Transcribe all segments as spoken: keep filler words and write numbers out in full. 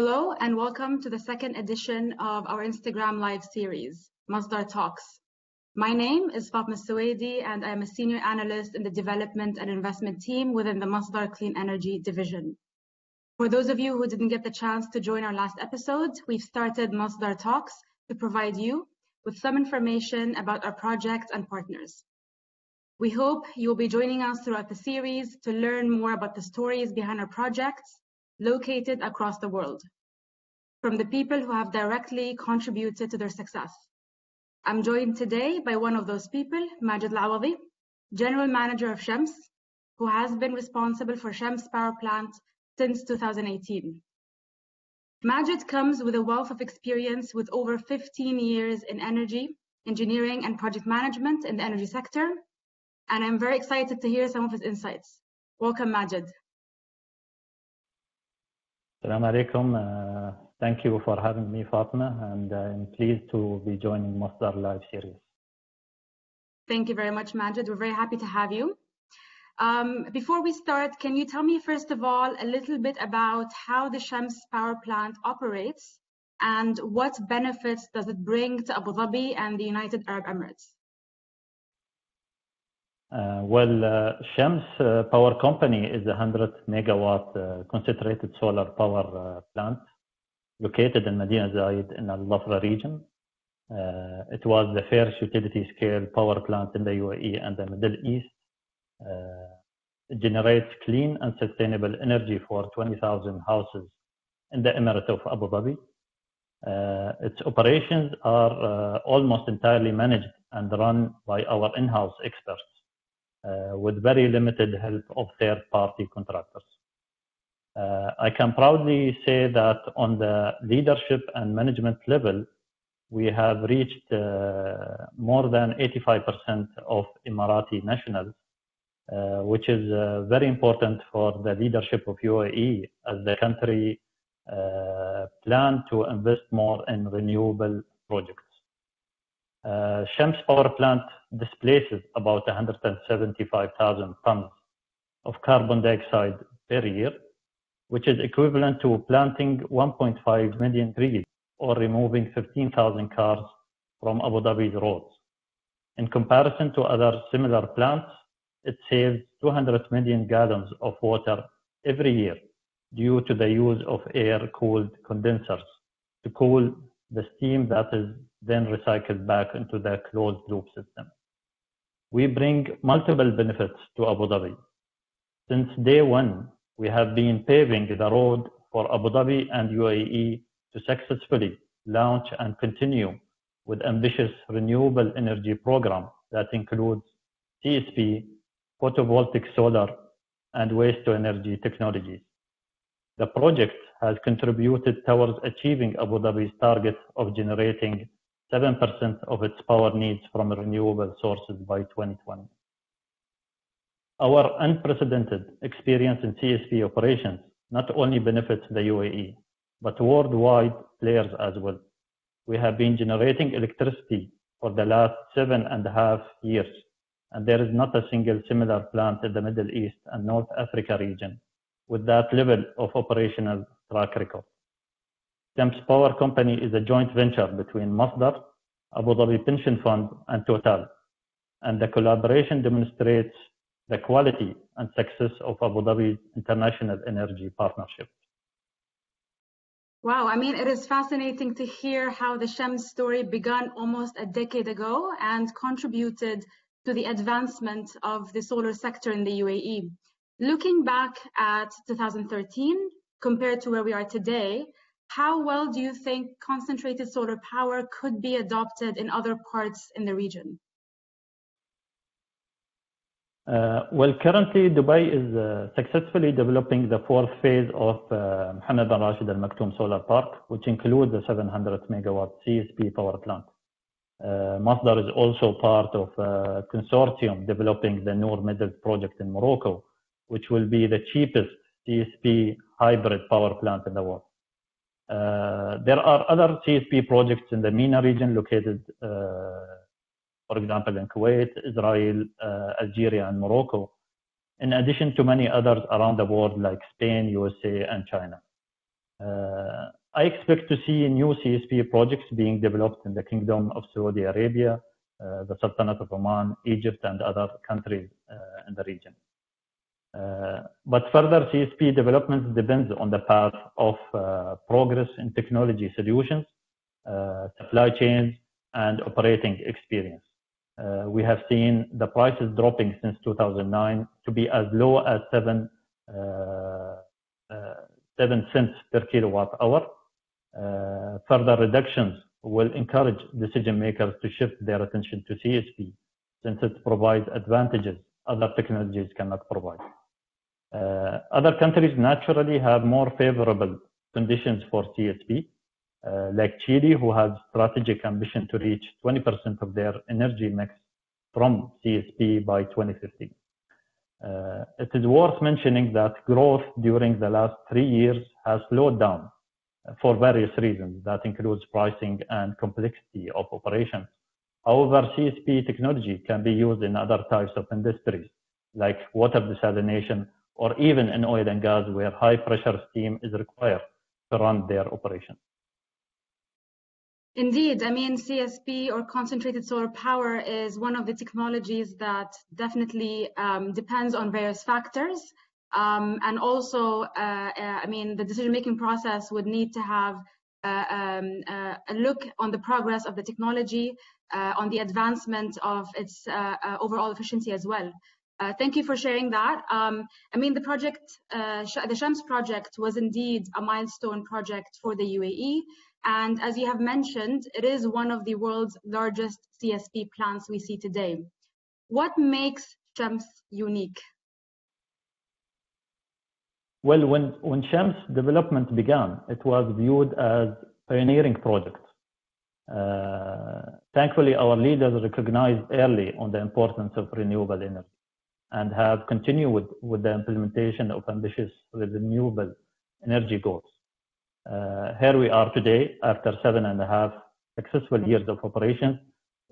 Hello and welcome to the second edition of our Instagram Live series, Masdar Talks. My name is Fatima Al Suwaidi and I am a senior analyst in the development and investment team within the Masdar Clean Energy Division. For those of you who didn't get the chance to join our last episode, we've started Masdar Talks to provide you with some information about our projects and partners. We hope you will be joining us throughout the series to learn more about the stories behind our projects located across the world, from the people who have directly contributed to their success. I'm joined today by one of those people, Majed Al Awadhi, General Manager of Shams, who has been responsible for Shams Power Plant since two thousand eighteen. Majed comes with a wealth of experience with over fifteen years in energy, engineering, and project management in the energy sector, and I'm very excited to hear some of his insights. Welcome, Majed. Assalamu alaikum. Uh, thank you for having me, Fatima, and uh, I'm pleased to be joining Masdar Live series. Thank you very much, Majed. We're very happy to have you. Um, before we start, can you tell me, first of all, a little bit about how the Shams Power Plant operates and what benefits does it bring to Abu Dhabi and the United Arab Emirates? Uh, well, uh, Shams uh, Power Company is a one hundred megawatt uh, concentrated solar power uh, plant located in Medina Zayed in Al Dhafra region. Uh, it was the first utility-scale power plant in the U A E and the Middle East. Uh, it generates clean and sustainable energy for twenty thousand houses in the Emirate of Abu Dhabi. Uh, its operations are uh, almost entirely managed and run by our in-house experts, Uh, with very limited help of third-party contractors. Uh, I can proudly say that on the leadership and management level, we have reached uh, more than eighty-five percent of Emirati nationals, uh, which is uh, very important for the leadership of U A E as the country uh, plans to invest more in renewable projects. Uh, Shams Power Plant displaces about one hundred seventy-five thousand tons of carbon dioxide per year, which is equivalent to planting one point five million trees or removing fifteen thousand cars from Abu Dhabi's roads. In comparison to other similar plants, it saves two hundred million gallons of water every year due to the use of air-cooled condensers to cool the steam that is then recycled back into the closed loop system. We bring multiple benefits to Abu Dhabi. Since day one, we have been paving the road for Abu Dhabi and U A E to successfully launch and continue with ambitious renewable energy program that includes C S P, photovoltaic solar, and waste-to-energy technologies. The project has contributed towards achieving Abu Dhabi's target of generating seven percent of its power needs from renewable sources by twenty twenty. Our unprecedented experience in C S P operations not only benefits the U A E, but worldwide players as well. We have been generating electricity for the last seven and a half years, and there is not a single similar plant in the Middle East and North Africa region with that level of operational track record. Shams Power Company is a joint venture between Masdar, Abu Dhabi Pension Fund, and Total, and the collaboration demonstrates the quality and success of Abu Dhabi's international energy partnership. Wow, I mean, it is fascinating to hear how the Shams story began almost a decade ago and contributed to the advancement of the solar sector in the U A E. Looking back at two thousand thirteen, compared to where we are today, how well do you think concentrated solar power could be adopted in other parts in the region? Uh, well, currently Dubai is uh, successfully developing the fourth phase of uh, Mohammed bin Rashid al Maktoum solar park, which includes a seven hundred megawatt C S P power plant. Uh, Masdar is also part of a consortium developing the Noor Middle project in Morocco, which will be the cheapest C S P hybrid power plant in the world. Uh, there are other C S P projects in the MENA region located, uh, for example, in Kuwait, Israel, uh, Algeria, and Morocco, in addition to many others around the world like Spain, U S A, and China. Uh, I expect to see new C S P projects being developed in the Kingdom of Saudi Arabia, uh, the Sultanate of Oman, Egypt, and other countries uh, in the region. Uh, but further C S P development depends on the path of uh, progress in technology solutions, uh, supply chains, and operating experience. Uh, we have seen the prices dropping since two thousand nine to be as low as seven, uh, uh, seven cents per kilowatt hour. Uh, further reductions will encourage decision makers to shift their attention to C S P, since it provides advantages other technologies cannot provide. Uh, other countries naturally have more favorable conditions for C S P, uh, like Chile, who has strategic ambition to reach twenty percent of their energy mix from C S P by twenty fifty. Uh, it is worth mentioning that growth during the last three years has slowed down for various reasons. That includes pricing and complexity of operations. However, C S P technology can be used in other types of industries, like water desalination, or even in oil and gas, where high pressure steam is required to run their operations. Indeed, I mean, C S P, or concentrated solar power, is one of the technologies that definitely um, depends on various factors. Um, and also, uh, uh, I mean, the decision-making process would need to have uh, um, uh, a look on the progress of the technology, Uh, on the advancement of its uh, uh, overall efficiency as well. Uh, thank you for sharing that. Um, I mean, the project, uh, the Shams project, was indeed a milestone project for the U A E. And as you have mentioned, it is one of the world's largest C S P plants we see today. What makes Shams unique? Well, when, when Shams development began, it was viewed as a pioneering project. Uh, thankfully, our leaders recognized early on the importance of renewable energy and have continued with, with the implementation of ambitious renewable energy goals. Uh, here we are today, after seven and a half successful years of operations.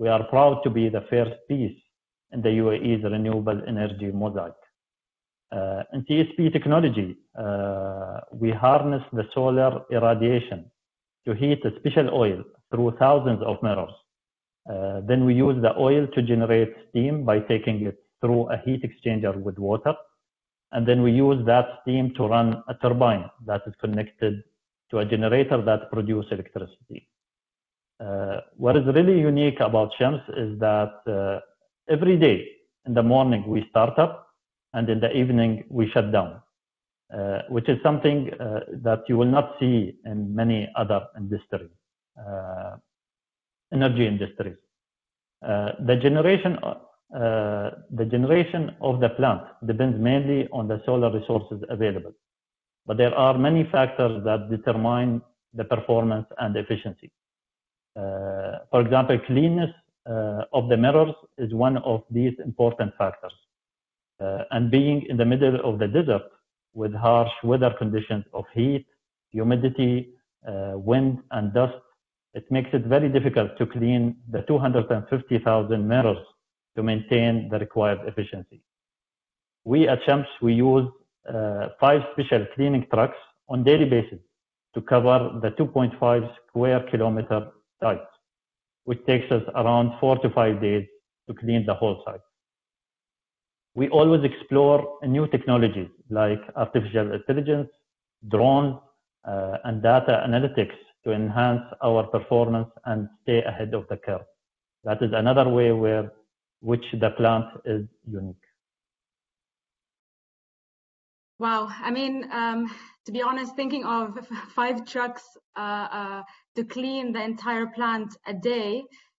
We are proud to be the first piece in the U A E's renewable energy mosaic. Uh, in C S P technology, uh, we harness the solar irradiation to heat a special oil through thousands of mirrors. Uh, then we use the oil to generate steam by taking it through a heat exchanger with water. And then we use that steam to run a turbine that is connected to a generator that produces electricity. Uh, what is really unique about Shams is that uh, every day in the morning we start up, and in the evening we shut down, uh, which is something uh, that you will not see in many other industries. Uh, energy industries. Uh, the generation, uh, the generation of the plant depends mainly on the solar resources available, but there are many factors that determine the performance and efficiency. Uh, for example, cleanness uh, of the mirrors is one of these important factors. Uh, and being in the middle of the desert with harsh weather conditions of heat, humidity, uh, wind, and dust, it makes it very difficult to clean the two hundred fifty thousand mirrors to maintain the required efficiency. We at Shams, we use uh, five special cleaning trucks on daily basis to cover the two point five square kilometer site, which takes us around four to five days to clean the whole site. We always explore new technologies like artificial intelligence, drones, uh, and data analytics to enhance our performance and stay ahead of the curve. That is another way where which the plant is unique. Wow, I mean, um, to be honest, thinking of five trucks uh, uh, to clean the entire plant a day,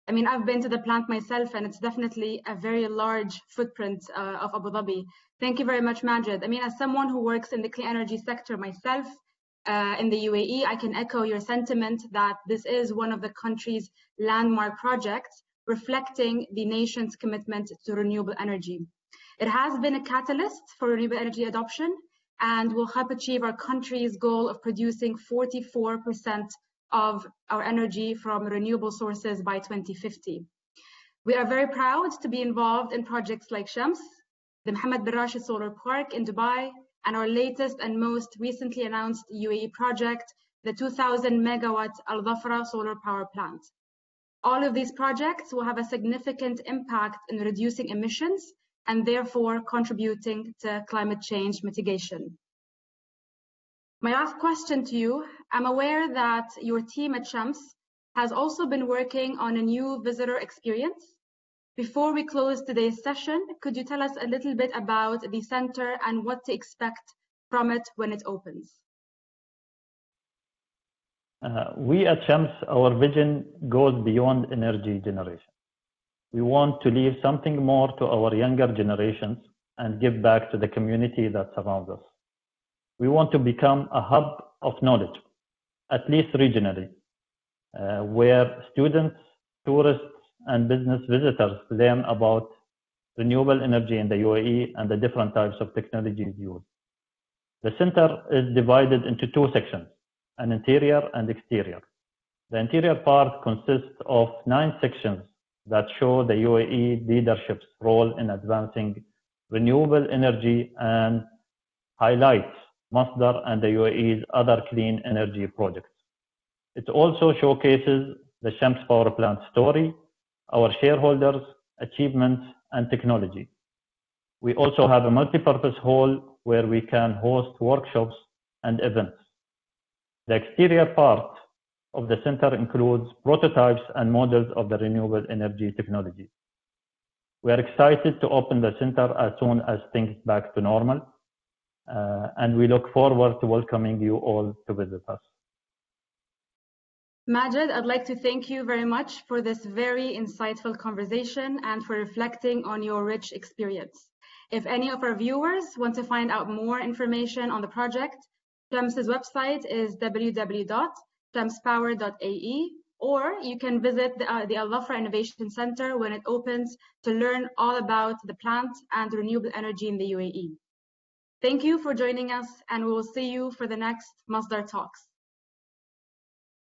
I mean, I've been to the plant myself, and it's definitely a very large footprint uh, of Abu Dhabi. Thank you very much, Majed. I mean, as someone who works in the clean energy sector myself, Uh, in the U A E, I can echo your sentiment that this is one of the country's landmark projects, reflecting the nation's commitment to renewable energy. It has been a catalyst for renewable energy adoption and will help achieve our country's goal of producing forty-four percent of our energy from renewable sources by twenty fifty. We are very proud to be involved in projects like Shams, the Mohammed bin Rashid Solar Park in Dubai, and our latest and most recently announced U A E project, the two thousand megawatt Al Dhafra solar power plant. All of these projects will have a significant impact in reducing emissions and therefore contributing to climate change mitigation. My last question to you, I'm aware that your team at Shams has also been working on a new visitor experience. Before we close today's session, could you tell us a little bit about the center and what to expect from it when it opens? Uh, we at Shams, our vision goes beyond energy generation. We want to leave something more to our younger generations and give back to the community that surrounds us. We want to become a hub of knowledge, at least regionally, uh, where students, tourists, and business visitors learn about renewable energy in the U A E and the different types of technologies used. The center is divided into two sections, an interior and exterior. The interior part consists of nine sections that show the U A E leadership's role in advancing renewable energy and highlights Masdar and the U A E's other clean energy projects. It also showcases the Shams Power Plant story, our shareholders, achievements, and technology. We also have a multi-purpose hall where we can host workshops and events. The exterior part of the center includes prototypes and models of the renewable energy technology. We are excited to open the center as soon as things back to normal, uh, and we look forward to welcoming you all to visit us. Majed, I'd like to thank you very much for this very insightful conversation and for reflecting on your rich experience. If any of our viewers want to find out more information on the project, Shams' website is w w w dot shams power dot a e, or you can visit the, uh, the Al Wafra Innovation Center when it opens to learn all about the plant and renewable energy in the U A E. Thank you for joining us, and we will see you for the next Masdar Talks.